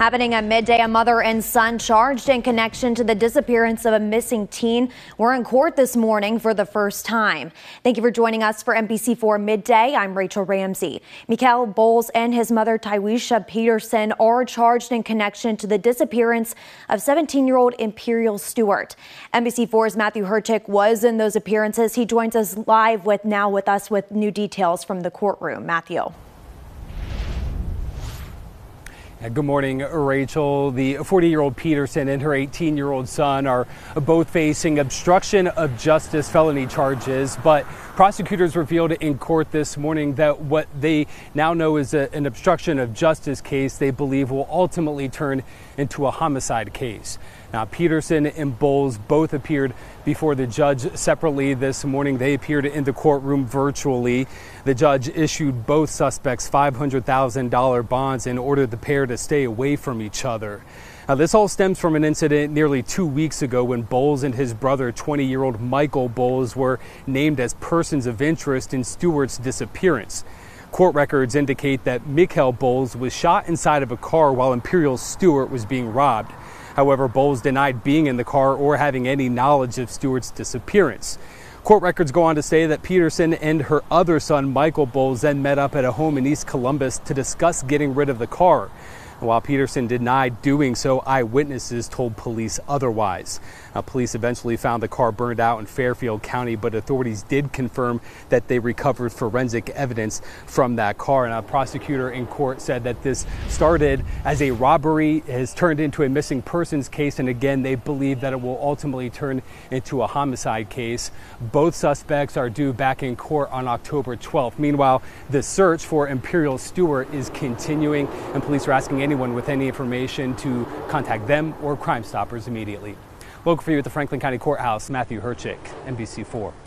Happening at midday, a mother and son charged in connection to the disappearance of a missing teen were in court this morning for the first time. Thank you for joining us for NBC4 Midday. I'm Rachel Ramsey. Mikhail Bowles and his mother, Tywisha Peterson, are charged in connection to the disappearance of 17-year-old Imperial Stewart. NBC4's Matthew Hertschik was in those appearances. He joins us live with new details from the courtroom. Matthew. Good morning, Rachel. The 40-year-old Peterson and her 18-year-old son are both facing obstruction of justice felony charges, but prosecutors revealed in court this morning that what they now know is an obstruction of justice case they believe will ultimately turn into a homicide case. Now, Peterson and Bowles both appeared before the judge separately this morning. They appeared in the courtroom virtually. The judge issued both suspects $500,000 bonds and ordered the pair to stay away from each other. Now, this all stems from an incident nearly 2 weeks ago when Bowles and his brother, 20-year-old Michael Bowles, were named as persons of interest in Stewart's disappearance. Court records indicate that Mikhail Bowles was shot inside of a car while Imperial Stewart was being robbed. However, Bowles denied being in the car or having any knowledge of Stewart's disappearance. Court records go on to say that Peterson and her other son, Michael Bowles, then met up at a home in East Columbus to discuss getting rid of the car. While Peterson denied doing so, eyewitnesses told police otherwise. Police eventually found the car burned out in Fairfield County, but authorities did confirm that they recovered forensic evidence from that car. And a prosecutor in court said that this started as a robbery, has turned into a missing persons case, and again, they believe that it will ultimately turn into a homicide case. Both suspects are due back in court on October 12th. Meanwhile, the search for Imperial Stewart is continuing, and police are asking anyone with any information to contact them or Crime Stoppers immediately. Local for you at the Franklin County Courthouse, Matthew Hertschik, NBC4.